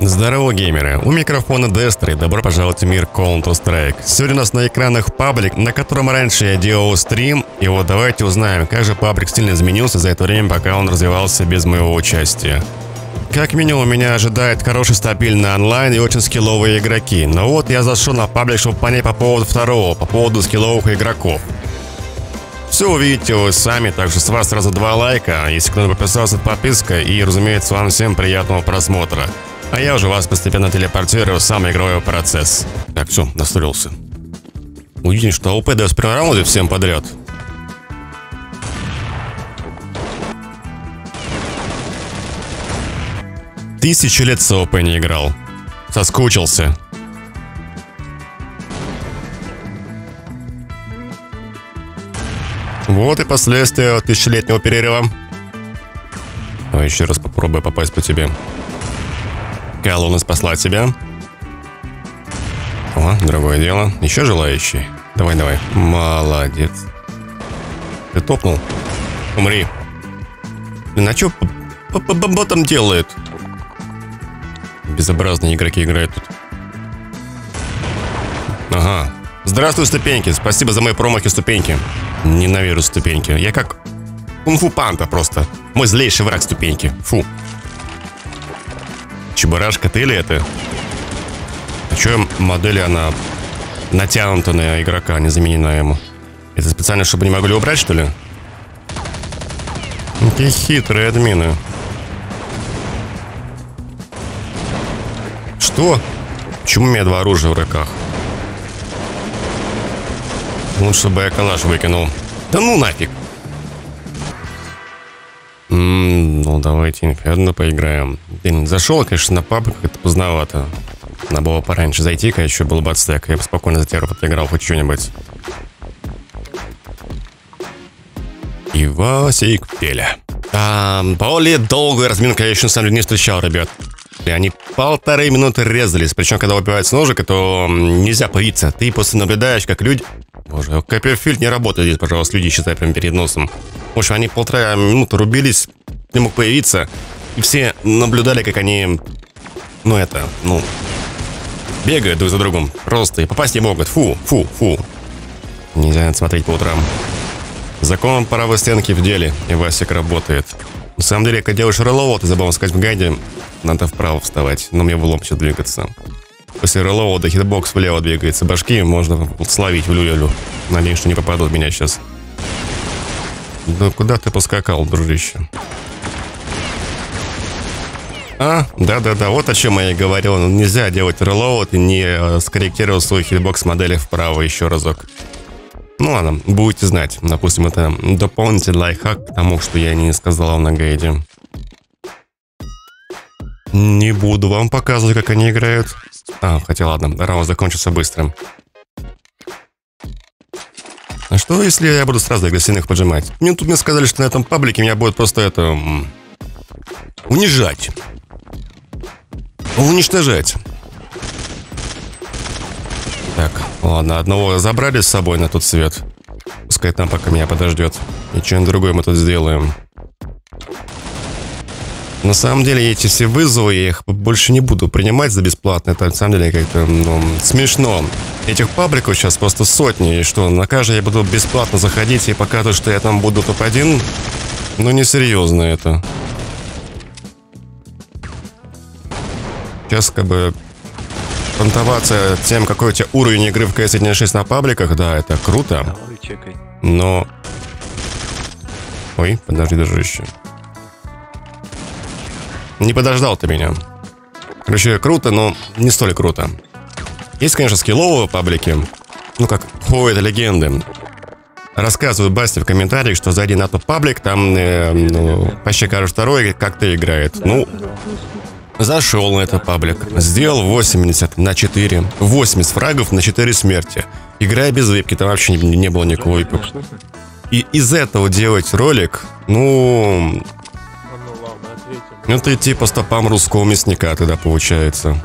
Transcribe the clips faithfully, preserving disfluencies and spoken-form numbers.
Здорово, геймеры! У микрофона Дестры, добро пожаловать в мир Counter-Strike. Сегодня у нас на экранах паблик, на котором раньше я делал стрим, и вот давайте узнаем, как же паблик сильно изменился за это время, пока он развивался без моего участия. Как минимум меня ожидает хороший стабильный онлайн и очень скилловые игроки, но вот я зашел на паблик, чтобы понять по поводу второго, по поводу скилловых игроков. Все увидите вы сами, так что с вас сразу два лайка, если кто-то подписался, подписка, и, разумеется, вам всем приятного просмотра. А я уже вас постепенно телепортирую в сам игровой процесс. Так, все, настроился. Удивительно, что ОПДС в первом раунде всем подряд. Тысячи лет с ОП не играл. Соскучился. Вот и последствия тысячелетнего перерыва. Давай еще раз попробую попасть по тебе. Колонна спасла тебя. О, другое дело. Еще желающий? Давай, давай. Молодец. Ты топнул? Умри. Блин, а что бомба там делает? Безобразные игроки играют тут. Ага. Здравствуй, ступеньки. Спасибо за мои промахи, ступеньки. Ненавижу ступеньки. Я как кунг-фу панда просто. Мой злейший враг ступеньки. Фу. Чебурашка, ты ли это? А че модель, она натянута на игрока, не заменена ему? Это специально, чтобы не могли убрать, что ли? Какие хитрые админы. Что? Почему у меня два оружия в руках? Лучше бы я калаш выкинул. Да ну нафиг! Ммм, ну давайте инферно поиграем. Блин, зашел, конечно, на паблик, это поздновато. Надо было пораньше зайти, когда еще был бацтек. Я бы спокойно за тебя подыграл хоть что-нибудь. Ивасик Пеля. Там более долгую разминку я еще сам не встречал, ребят. И они полторы минуты резались. Причем, когда убивают с ножика, то нельзя появиться. Ты после наблюдаешь, как люди... Боже, Копирфильд не работает здесь, пожалуйста, люди считают прям перед носом. В общем, они полтора минуты рубились, не мог появиться. И все наблюдали, как они... Ну это, ну... Бегают друг за другом. Просто и попасть не могут. Фу, фу, фу. Нельзя смотреть по утрам. Закон правой стенки в деле. И Васик работает. На самом деле, когда делаешь релоуд, ты забыл сказать в гайде, надо вправо вставать, но мне в лоб еще двигаться. После релоуда хитбокс влево двигается, башки можно словить в люлю. Надеюсь, что не попадут меня сейчас. Да куда ты поскакал, дружище? А, да-да-да, вот о чем я и говорил. Нельзя делать релоуд и не скорректировал свой хитбокс модели вправо еще разок. Ну ладно, будете знать. Допустим, это дополнительный лайфхак к тому, что я не сказал на гайде. Не буду вам показывать, как они играют. А, хотя ладно, раунд закончится быстро. А что, если я буду сразу агрессивных поджимать? Мне тут мне сказали, что на этом паблике меня будет просто это... унижать. Уничтожать. Так, ладно, одного забрали с собой на тот свет. Пускай там пока меня подождет. И что-нибудь другое мы тут сделаем. На самом деле, эти все вызовы, я их больше не буду принимать за бесплатно. Это, на самом деле, как-то, ну, смешно. Этих пабликов сейчас просто сотни. И что, на каждый я буду бесплатно заходить и показывать, что я там буду топ один? Ну, несерьезно это. Сейчас, как бы... Понтоваться тем, какой у тебя уровень игры в си эс один шесть на пабликах, да, это круто. Но... Ой, подожди, дружище. Не подождал ты меня. Короче, круто, но не столь круто. Есть, конечно, скилловые паблики. Ну, как ходят легенды. Рассказывают Басте в комментариях, что зайди на тот паблик, там э, ну, почти каждый второй как-то играет. Ну... Зашел на этот паблик, сделал восемьдесят на четыре, восемьдесят фрагов на четыре смерти. Играя без випки, там вообще не, не было никакого випок. И из этого делать ролик, ну... Это идти по стопам русского мясника тогда получается.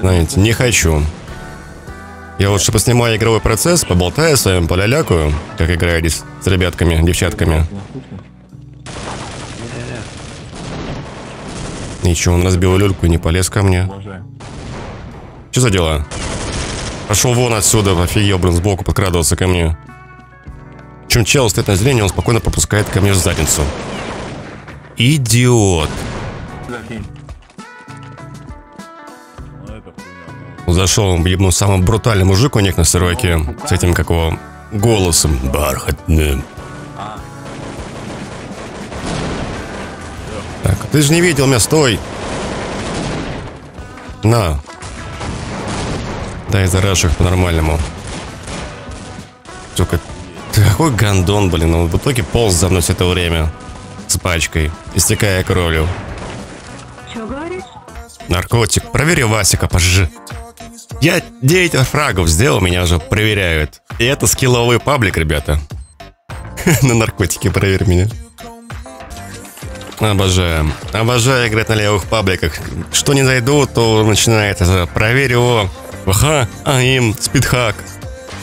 Знаете, не хочу. Я лучше поснимаю игровой процесс, поболтаю с вами, полялякаю, как играю здесь с ребятками, девчатками. ничего. Он разбил люльку и не полез ко мне. Что за дела? Пошел вон отсюда, офигел, блин, сбоку подкрадывался ко мне. Чем чел стоит на зелене, он спокойно пропускает ко мне в задницу. Идиот. Зашел, ебнул, самый брутальный мужик у них на серваке. С этим, как его, голосом бархатным. Так, ты же не видел меня, стой. На. Дай зарежь их по-нормальному. Сука, ты какой гандон, блин. Он в итоге полз за мной все это время. С пачкой, истекая кровью. Наркотик, проверю Васика, пожжи. Я девять фрагов сделал, меня уже проверяют. И это скилловый паблик, ребята. На наркотики проверь меня. Обожаю. Обожаю играть на левых пабликах. Что не зайду, то начинает это. Проверь его. Ха, аим, спидхак,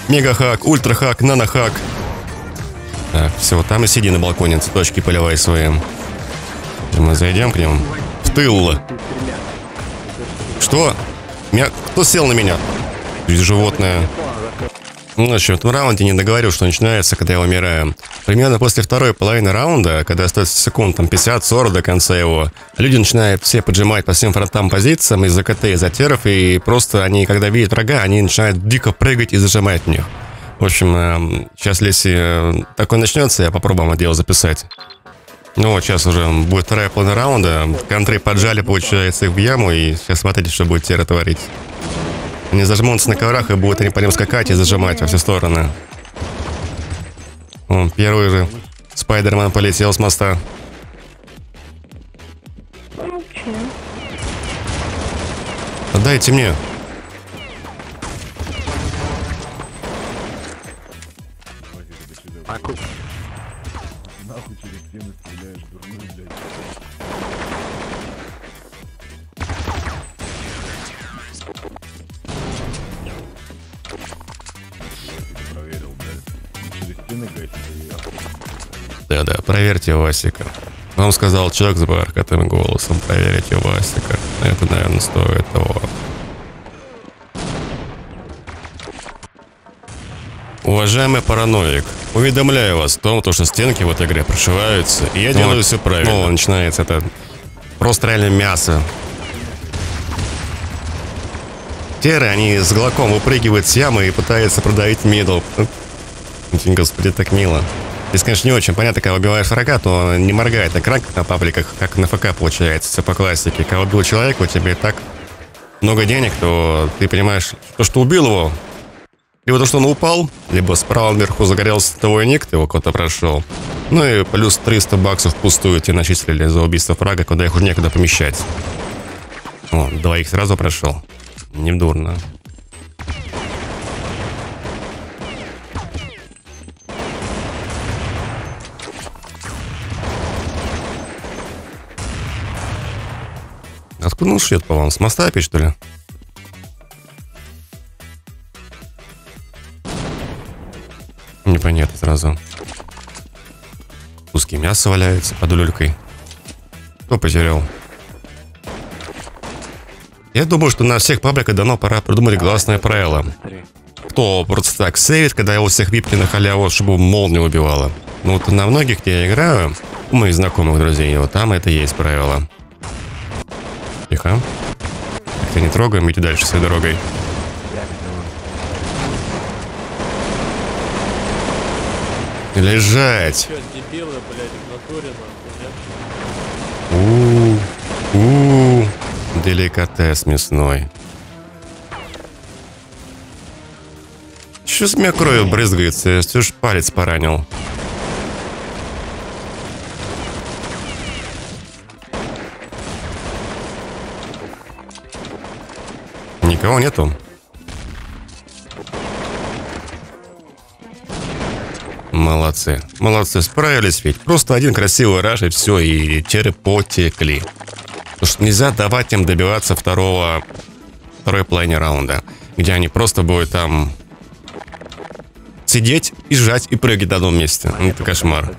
мегахак, ультрахак, нанохак. Так, все, там и сиди на балконе, цветочки поливай своим. Мы зайдем к ним. В тыл. Что? Меня... Кто сел на меня? Животное. Ну, в общем, в этом раунде не договорил, что начинается, когда я умираю. Примерно после второй половины раунда, когда остается секунд, там пятьдесят-сорок до конца его, люди начинают все поджимать по всем фронтам позициям из-за КТ, из-за теров, и просто они, когда видят врага, они начинают дико прыгать и зажимать в них. В общем, сейчас, если такое начнется, я попробую это дело записать. Ну вот, сейчас уже будет вторая половина раунда, контры поджали, получается, их в яму, и сейчас смотрите, что будет терра творить. Они зажмутся на коврах и будут они по ним скакать и зажимать во все стороны. О, первый же Спайдерман полетел с моста. Отдайте мне. Да-да, проверьте Васика. Вам сказал человек с бархатным голосом. Проверьте Васика. Это, наверное, стоит того. Уважаемый параноик, уведомляю вас о том, что стенки в этой игре прошиваются, и я ну, делаю все правильно. Ну, начинается это просто реально мясо. Теры, они с глоком выпрыгивают с ямы и пытаются продавить мидл. Господи, так мило. Здесь, конечно, не очень понятно, когда убиваешь врага, то не моргает экран, как на пабликах, как на ФК получается, все по классике. Когда убил человека, у тебя и так много денег, то ты понимаешь, то, что убил его, либо то, что он упал, либо справа вверху загорелся твой ник, ты его куда-то прошел. Ну и плюс триста баксов пустую тебе начислили за убийство врага, куда их уже некуда помещать. О, двоих сразу прошел. Недурно. Откуда он шьет, по-моему, с моста опять, что ли? Непонятно сразу. Куски мяса валяются под люлькой. Кто потерял? Я думаю, что на всех пабликах давно пора придумать гласное правило. Кто просто так сейвит, когда его всех випки на халяву, чтобы молния убивала. Ну вот на многих, где я играю, у моих знакомых друзей, вот там это и есть правило. Тихо. Как-то не трогаем, иди дальше своей дорогой. Лежать. У-у-у. У-у-у. Деликатес мясной. Чё с меня кровью брызгается? Я всё ж палец поранил. Никого нету. Молодцы. Молодцы, справились ведь. Просто один красивый раш и все, и черы потекли. Потому что нельзя давать им добиваться второго, второй половины раунда, где они просто будут там сидеть и жать и прыгать на одном месте. Это кошмар.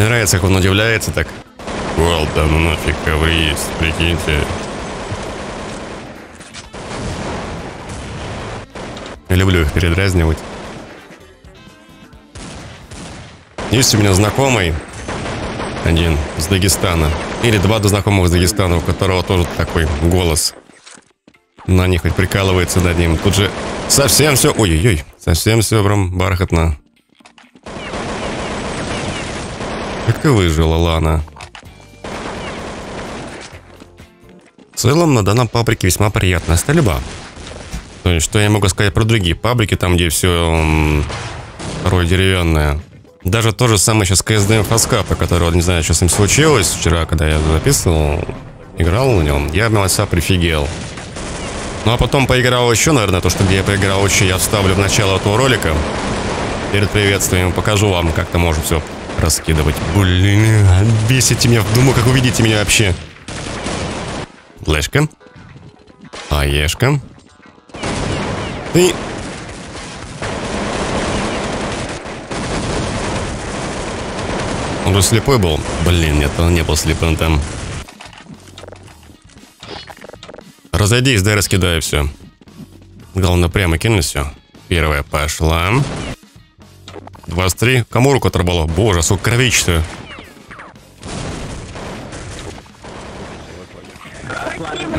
Мне нравится, как он удивляется так. Вал, да ну нафиг, ковры есть, прикиньте. Я люблю их передразнивать. Есть у меня знакомый один с Дагестана. Или два до знакомых с Дагестана, у которого тоже такой голос. На них хоть прикалывается над ним. Тут же совсем все... Ой-ой-ой. Совсем все прям бархатно. Как ты выжила, Лана? В целом, на данном паблике весьма приятная стрельба. То есть, что я могу сказать про другие паблики, там, где все порой деревянное. Даже то же самое сейчас КСДМ Фаскапа, которого, не знаю, что с ним случилось вчера, когда я записывал, играл на нем, я мелоса прифигел. Ну а потом поиграл еще, наверное, то, что где я поиграл еще, я вставлю в начало этого ролика. Перед приветствием покажу вам, как-то можно все раскидывать. Блин, бесите меня, думаю, как увидите меня вообще. Лешка. Аешка. Ты... Он же слепой был? Блин, нет, он не был слепым там. Разойдись, да раскидаю все. Главное, прямо кинуть все. Первая пошла. двадцать три. Кому руку оторвало? Боже, сколько кровичества.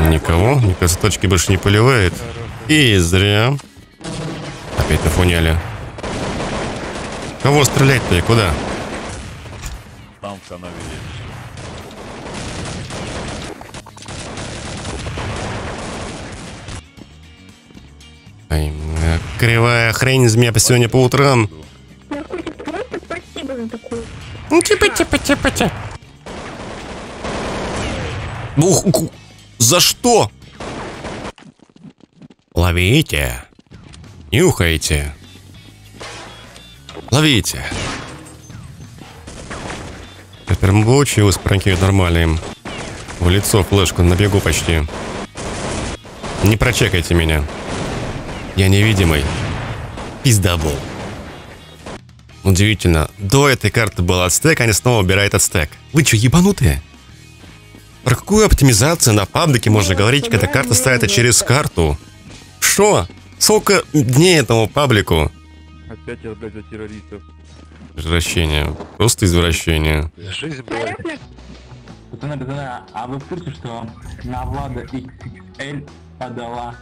Никого. Мне кажется, точки больше не поливает. И зря. Опять нафуняли. Кого стрелять-то и куда? Ай, кривая хрень из меня по сегодня по утрам. Спасибо за такую. Типа-типа-типа-типа. За что? Ловите. Нюхайте. Ловите. Прям получилось пранкивать нормально им. В лицо флешку набегу почти. Не прочекайте меня. Я невидимый. Пиздабол. Удивительно. До этой карты был ацтек, они снова убирают ацтек. Вы че, ебанутые? Про какую оптимизацию на паблике можно говорить, когда карта ставится через карту? Шо? Сколько дней этому паблику? Опять я опять за террористов. Извращение. Просто извращение. Жизнь была. Пацаны, пацаны, а вы в курсе, что на Влада икс икс эль подала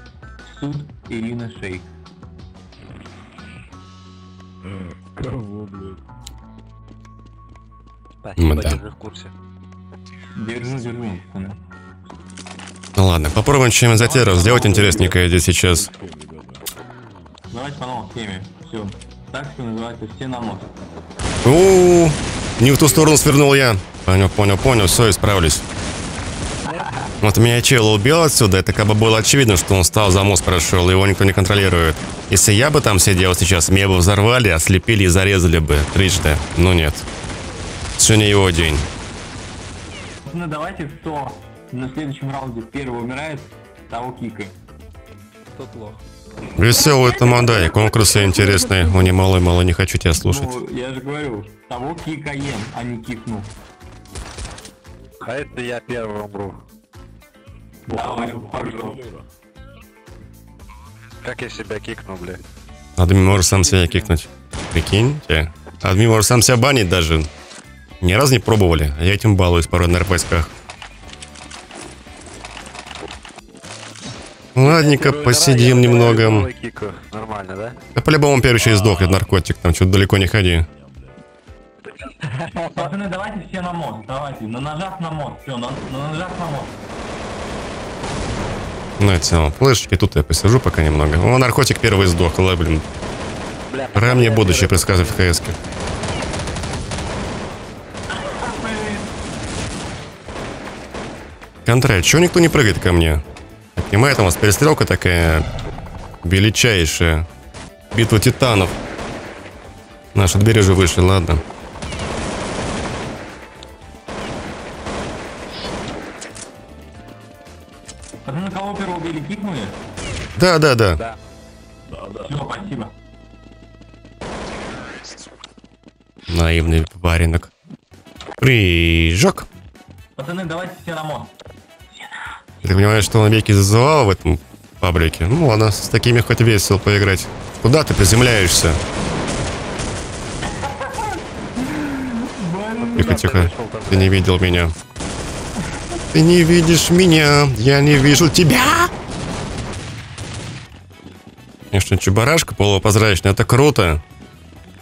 в суд Ирина Шейк? Кого, блядь? Спасибо, да. Держи в курсе. Держи, держи. Ну ладно, попробуем чем-нибудь затеру сделать интересненькое здесь сейчас. Давайте по новой теме. Все. Так что называется, все на мост. У-у-у, не в ту сторону свернул я. Понял, понял, понял, все, исправлюсь. Вот меня чел убил отсюда, это как бы было очевидно, что он стал за мост прошел, его никто не контролирует. Если я бы там сидел сейчас, меня бы взорвали, ослепили и зарезали бы трижды. Но нет. Сегодня его день. Ну давайте, кто на следующем раунде первый умирает, того кика. Тот лох. Веселый тамада и конкурсы интересные. О, не мало, мало, не хочу тебя слушать. Ну, я же говорю, того кикаем, а не кикну. А это я первый умру. Давай, пожалуйста. Как я себя кикну, блядь? Админ может сам себя кикнуть. Прикиньте. Админ может сам себя банить даже. Ни разу не пробовали, а я этим балуюсь порой на РПСках. Ладненько, посидим немного. Нормально, да? Да по-любому первый еще и сдохнет наркотик, там что-то далеко не ходи. Пацаны, давайте все на мост, давайте, на нажав на мост, все, на нажав на мост. Ну это все, флешечки, тут я посижу пока немного. О, наркотик первый сдох, ла, блин. Пора мне будущее предсказывать в КС-ке. Контроль, чего никто не прыгает ко мне? Понимаю, там у вас перестрелка такая величайшая. Битва титанов. Наши двери уже вышли, ладно. А на кого первого били, кикнули? Да, да, да. Да, да, да. Все, спасибо. Наивный варенок. Прыжок. Пацаны, давайте феромон. Ты понимаешь, что он веки зазывал в этом паблике? Ну ладно, с такими хоть весело поиграть. Куда ты приземляешься? Тихо-тихо. Ты не видел меня. Ты не видишь меня. Я не вижу тебя. Конечно, Чебурашка полупрозрачный. Это круто.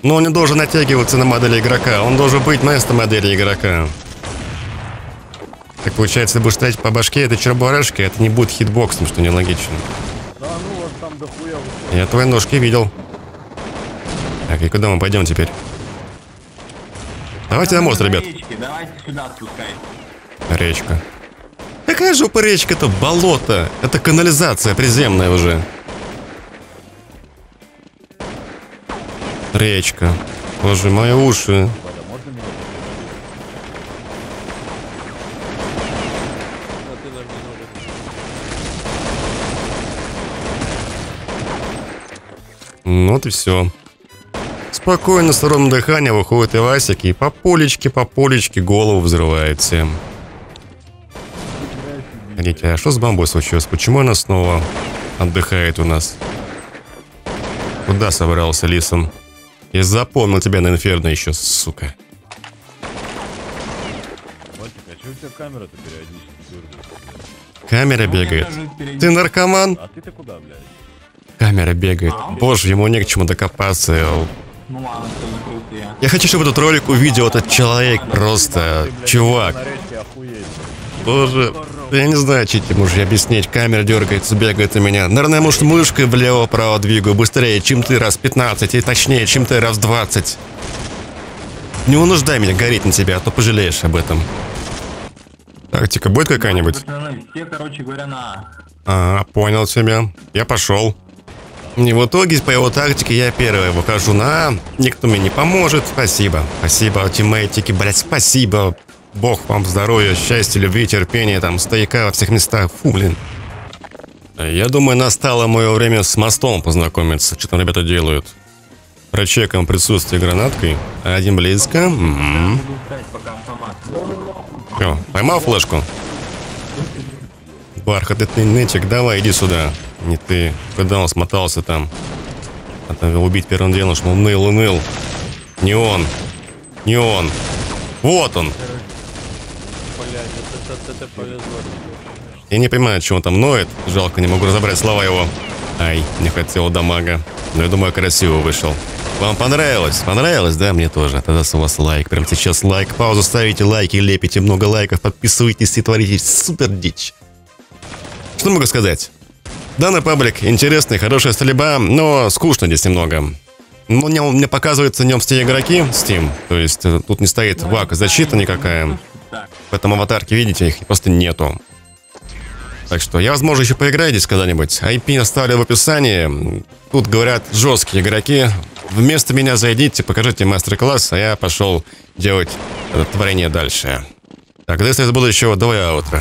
Но он не должен натягиваться на модели игрока. Он должен быть вместо модели игрока. Так получается, ты будешь стрелять по башке этой Чебурашки, это не будет хитбоксом, что нелогично. Да, ну, вот там дохуя. Я твои ножки видел. Так, и куда мы пойдем теперь? Давайте на мост, ребят. Давайте сюда спускай. Речка. Какая же упа речка-то? Болото. Это канализация приземная уже. Речка. Боже, мои уши. Ну, вот и все. Спокойно, с ровным дыханием выходит Ивасик и по полечке, по полечке голову взрывает всем. Смотрите, а что с бомбой случилось? Почему она снова отдыхает у нас? Куда собрался лисом? Я запомнил тебя на инферно еще, сука. Камера бегает. Ты наркоман? А ты-то куда, блядь? Камера бегает. Боже, ему не к чему докопаться. Ну, ладно, я хочу, чтобы этот ролик увидел этот человек. Просто, чувак. Боже, я не знаю, что тебе можешь объяснить. Камера дергается, бегает на меня. Наверное, может, мышкой влево-право двигаю быстрее, чем ты раз пятнадцать, и точнее, чем ты раз двадцать. Не унуждай меня гореть на тебя, а то пожалеешь об этом. Тактика будет какая-нибудь? А, понял тебя. Я пошел. И в итоге, по его тактике, я первый выхожу на... Никто мне не поможет. Спасибо. Спасибо, тиммейтики, блять, спасибо. Бог вам здоровья, счастья, любви, терпения, там, стояка во всех местах. Фу, блин. Я думаю, настало мое время с мостом познакомиться. Что там ребята делают? Прочекаем присутствие гранаткой. Один близко. М-м-м. Все, поймал флешку? Бархатный нытик, давай, иди сюда. Не ты. Когда он смотался там? А там его убить первым делом, что он ныл и ныл. Не он. Не он. Вот он. Я не понимаю, чего он там ноет. Жалко, не могу разобрать слова его. Ай, не хотел дамага. Но я думаю, красиво вышел. Вам понравилось? Понравилось? Да, мне тоже. Тогда с вас лайк. Прямо сейчас лайк. Паузу ставите, лайки лепите. Много лайков. Подписывайтесь и творите супер дичь. Что могу сказать? Данный паблик интересный, хорошая стрельба, но скучно здесь немного. Но мне, мне показывается в нем все игроки, Steam. То есть тут не стоит вак, защита никакая. Поэтому аватарки, видите, их просто нету. Так что я, возможно, еще поиграю здесь когда-нибудь. ай пи оставлю в описании. Тут говорят жесткие игроки. Вместо меня зайдите, покажите мастер-класс, а я пошел делать это творение дальше. Так, до следующего, до утра.